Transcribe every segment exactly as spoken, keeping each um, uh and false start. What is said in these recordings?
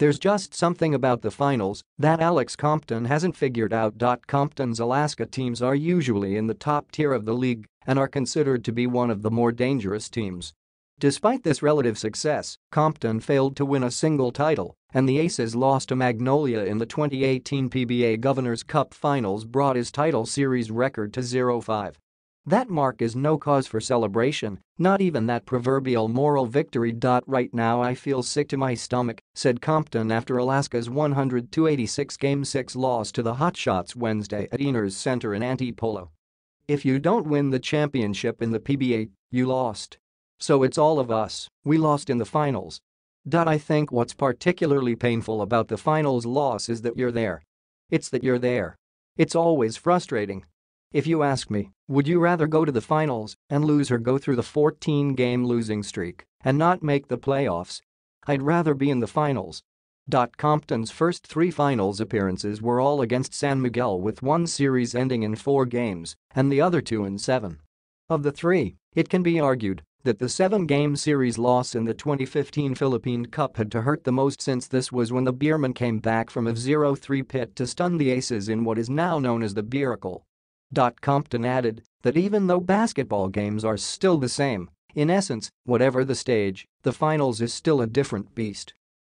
There's just something about the finals that Alex Compton hasn't figured out. Compton's Alaska teams are usually in the top tier of the league and are considered to be one of the more dangerous teams. Despite this relative success, Compton failed to win a single title, and the Aces lost to Magnolia in the twenty eighteen P B A Governors' Cup Finals brought his title series record to zero five. That mark is no cause for celebration, not even that proverbial moral victory. "Right now I feel sick to my stomach," said Compton after Alaska's one hundred to eighty-six Game six loss to the Hotshots Wednesday at Ynares Center in Antipolo. "If you don't win the championship in the P B A, you lost. So it's all of us, we lost in the finals. I think what's particularly painful about the finals loss is that you're there. It's that you're there. It's always frustrating. If you ask me, would you rather go to the finals and lose or go through the fourteen game losing streak and not make the playoffs? I'd rather be in the finals." Compton's first three finals appearances were all against San Miguel, with one series ending in four games and the other two in seven. Of the three, it can be argued that the seven game series loss in the twenty fifteen Philippine Cup had to hurt the most, since this was when the Beerman came back from a zero three pit to stun the Aces in what is now known as the Biracle. Compton added that even though basketball games are still the same, in essence, whatever the stage, the finals is still a different beast.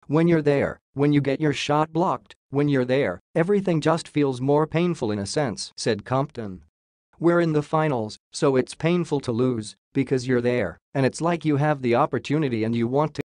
"When you're there, when you get your shot blocked, when you're there, everything just feels more painful in a sense," said Compton. "We're in the finals, so it's painful to lose because you're there, and it's like you have the opportunity and you want to."